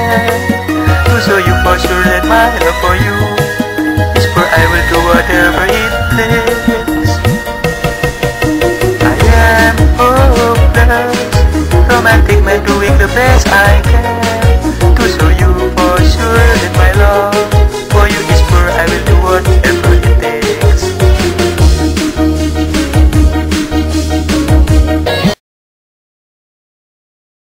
night. So you for sure that my love for you is for I will go whatever it takes.